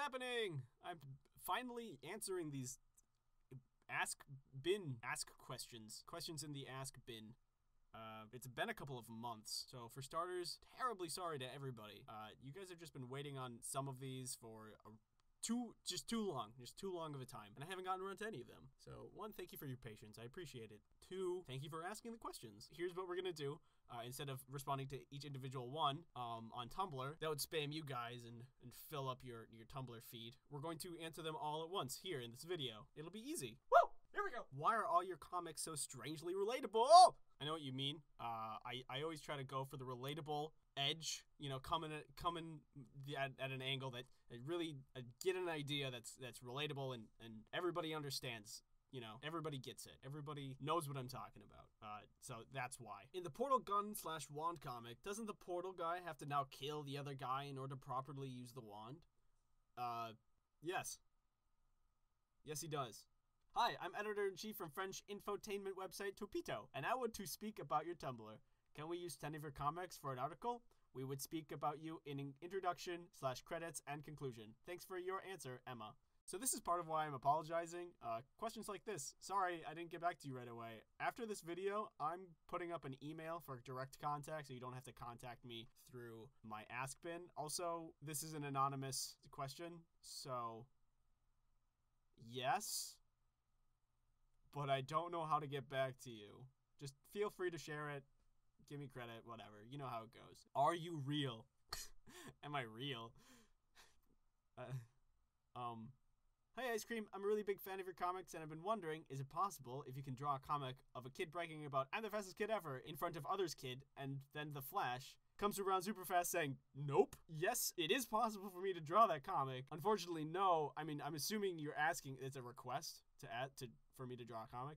happening? I'm finally answering these ask questions. Questions in the ask bin. It's been a couple of months, so for starters, terribly sorry to everybody. You guys have just been waiting on some of these for just too long of a time, and I haven't gotten around to any of them. So, one, thank you for your patience. I appreciate it. Two, thank you for asking the questions. Here's what we're gonna do. Instead of responding to each individual one on Tumblr, that would spam you guys and fill up your Tumblr feed. We're going to answer them all at once here in this video. It'll be easy. Woo! Here we go. Why are all your comics so strangely relatable? I know what you mean. I always try to go for the relatable edge, you know, coming at an angle that really get an idea that's relatable and everybody understands. You know, everybody gets it. Everybody knows what I'm talking about. So that's why. In the portal gun slash wand comic, doesn't the portal guy have to now kill the other guy in order to properly use the wand? Yes. Yes, he does. Hi, I'm editor-in-chief from French infotainment website Topito, and I want to speak about your Tumblr. Can we use 10 of your comics for an article? We would speak about you in introduction slash credits and conclusion. Thanks for your answer, Emma. So this is part of why I'm apologizing. Questions like this. Sorry, I didn't get back to you right away. After this video, I'm putting up an email for direct contact, so you don't have to contact me through my ask bin. Also, this is an anonymous question, so yes. But I don't know how to get back to you. Just feel free to share it. Give me credit, whatever. You know how it goes. Are you real? Am I real? Hi, Ice Cream. I'm a really big fan of your comics, and I've been wondering, is it possible if you can draw a comic of a kid bragging about, I'm the fastest kid ever, in front of others' kid, and then The Flash comes around super fast saying, nope. Yes, it is possible for me to draw that comic. Unfortunately, no. I mean, I'm assuming you're asking, it's a request for me to draw a comic.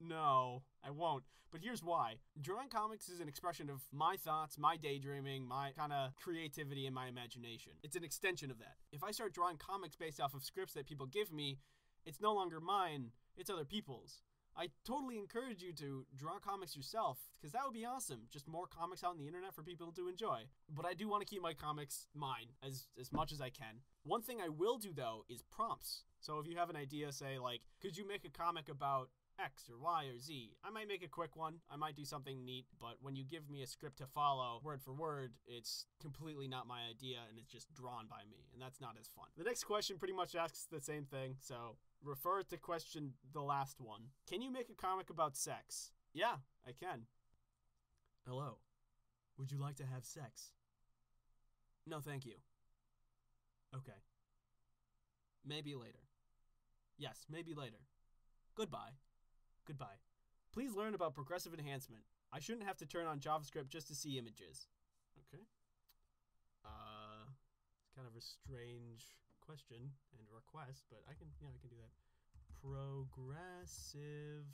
No, I won't. But here's why. Drawing comics is an expression of my thoughts, my daydreaming, my kind of creativity and my imagination. It's an extension of that. If I start drawing comics based off of scripts that people give me, it's no longer mine, it's other people's. I totally encourage you to draw comics yourself, because that would be awesome. Just more comics out on the internet for people to enjoy. But I do want to keep my comics mine as much as I can. One thing I will do, though, is prompts. So if you have an idea, say, like, could you make a comic about X or Y or Z? I might make a quick one. I might do something neat. But when you give me a script to follow word for word, it's completely not my idea and it's just drawn by me. And that's not as fun. The next question pretty much asks the same thing. So refer to question the last one. Can you make a comic about sex? Yeah, I can. Hello. Would you like to have sex? No, thank you. Okay. Maybe later. Yes, maybe later. Goodbye. Goodbye. Please learn about progressive enhancement. I shouldn't have to turn on JavaScript just to see images. Okay. It's kind of a strange question and request, but I can, yeah, I can do that. Progressive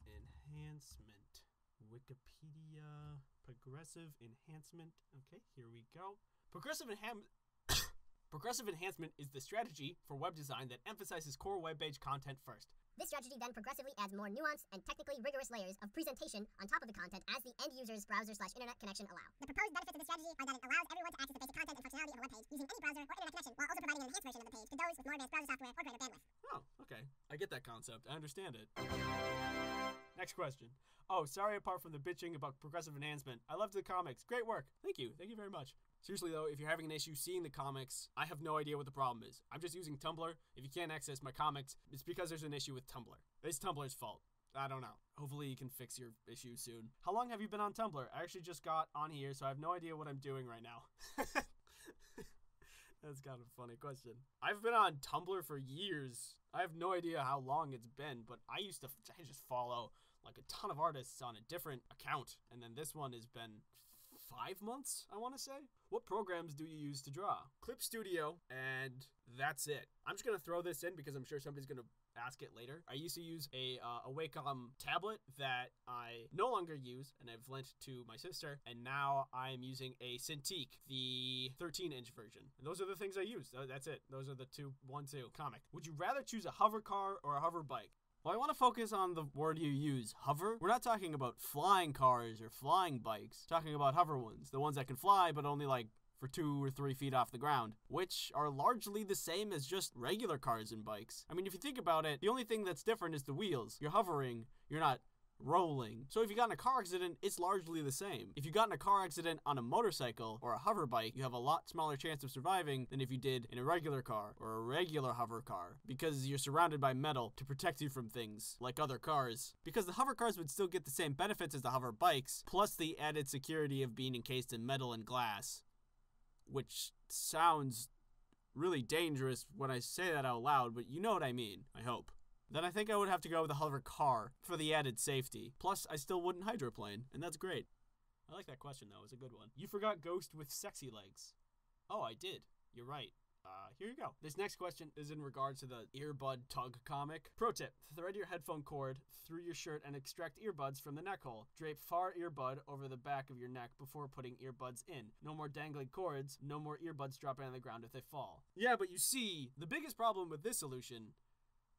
enhancement. Wikipedia. Progressive enhancement. Okay, here we go. Progressive enhancement is the strategy for web design that emphasizes core web page content first. This strategy then progressively adds more nuanced and technically rigorous layers of presentation on top of the content as the end user's browser/internet connection allow. The proposed benefits of this strategy are that it allows everyone to access the basic content and functionality of a web page using any browser or internet connection, while also providing an enhanced version of the page to those with more advanced browser software or greater bandwidth. Oh, okay. I get that concept. I understand it. Next question. Oh, sorry, apart from the bitching about progressive enhancement, I loved the comics. Great work. Thank you. Thank you very much. Seriously though, if you're having an issue seeing the comics, I have no idea what the problem is. I'm just using Tumblr. If you can't access my comics, it's because there's an issue with Tumblr. It's Tumblr's fault. I don't know. Hopefully you can fix your issue soon. How long have you been on Tumblr? I actually just got on here, so I have no idea what I'm doing right now. That's kind of a funny question. I've been on Tumblr for years. I have no idea how long it's been, but I used to just follow like a ton of artists on a different account. And then this one has been 5 months, I want to say. What programs do you use to draw? Clip Studio, and that's it. I'm just going to throw this in because I'm sure somebody's going to ask it later. I used to use a Wacom tablet that I no longer use, and I've lent to my sister, and now I'm using a Cintiq, the 13-inch version. And those are the things I use. That's it. Those are the 2, 1, 2 comic. Would you rather choose a hover car or a hover bike? Well, I want to focus on the word you use, hover. We're not talking about flying cars or flying bikes. We're talking about hover ones, the ones that can fly, but only like for 2 or 3 feet off the ground, which are largely the same as just regular cars and bikes. I mean, if you think about it, the only thing that's different is the wheels. You're hovering, you're not rolling. So if you got in a car accident, it's largely the same. If you got in a car accident on a motorcycle or a hover bike, you have a lot smaller chance of surviving than if you did in a regular car or a regular hover car, because you're surrounded by metal to protect you from things like other cars. Because the hover cars would still get the same benefits as the hover bikes, plus the added security of being encased in metal and glass, which sounds really dangerous when I say that out loud, but you know what I mean, I hope. Then I think I would have to go with a hover car for the added safety. Plus, I still wouldn't hydroplane, and that's great. I like that question, though. It was a good one. You forgot Ghost with sexy legs. Oh, I did. You're right. Here you go. This next question is in regards to the earbud tug comic. Pro tip, thread your headphone cord through your shirt and extract earbuds from the neck hole. Drape far earbud over the back of your neck before putting earbuds in. No more dangling cords, no more earbuds dropping on the ground if they fall. Yeah, but you see, the biggest problem with this solution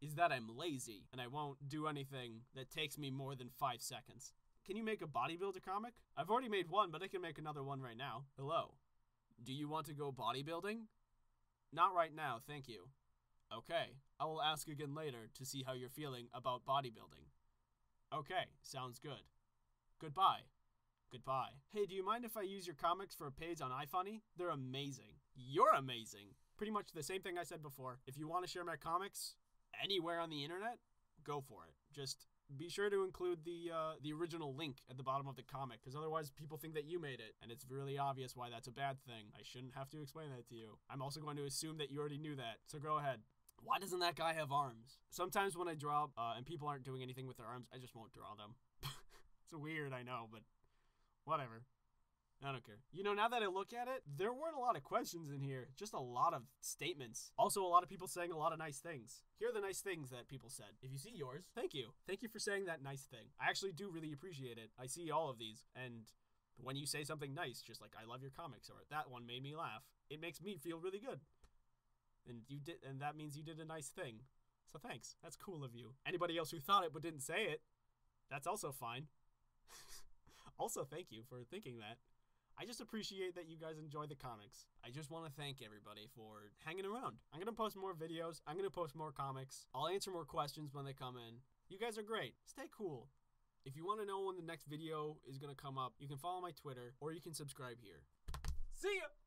is that I'm lazy, and I won't do anything that takes me more than 5 seconds. Can you make a bodybuilder comic? I've already made one, but I can make another one right now. Hello. Do you want to go bodybuilding? Not right now, thank you. Okay, I will ask again later to see how you're feeling about bodybuilding. Okay, sounds good. Goodbye. Goodbye. Hey, do you mind if I use your comics for a page on iFunny? They're amazing. You're amazing. Pretty much the same thing I said before. If you want to share my comics anywhere on the internet, go for it. Just be sure to include the original link at the bottom of the comic, because otherwise people think that you made it, and it's really obvious why that's a bad thing. I shouldn't have to explain that to you. I'm also going to assume that you already knew that, so go ahead. Why doesn't that guy have arms? Sometimes when I draw, and people aren't doing anything with their arms, I just won't draw them. It's weird, I know, but whatever. I don't care. You know, now that I look at it, there weren't a lot of questions in here, just a lot of statements. Also, a lot of people saying a lot of nice things. Here are the nice things that people said. If you see yours, thank you. Thank you for saying that nice thing. I actually do really appreciate it. I see all of these, and when you say something nice, just like, I love your comics, or that one made me laugh, it makes me feel really good. And you did, and that means you did a nice thing. So thanks. That's cool of you. Anybody else who thought it but didn't say it, that's also fine. Also, thank you for thinking that. I just appreciate that you guys enjoy the comics. I just want to thank everybody for hanging around. I'm going to post more videos. I'm going to post more comics. I'll answer more questions when they come in. You guys are great. Stay cool. If you want to know when the next video is going to come up, you can follow my Twitter or you can subscribe here. See ya!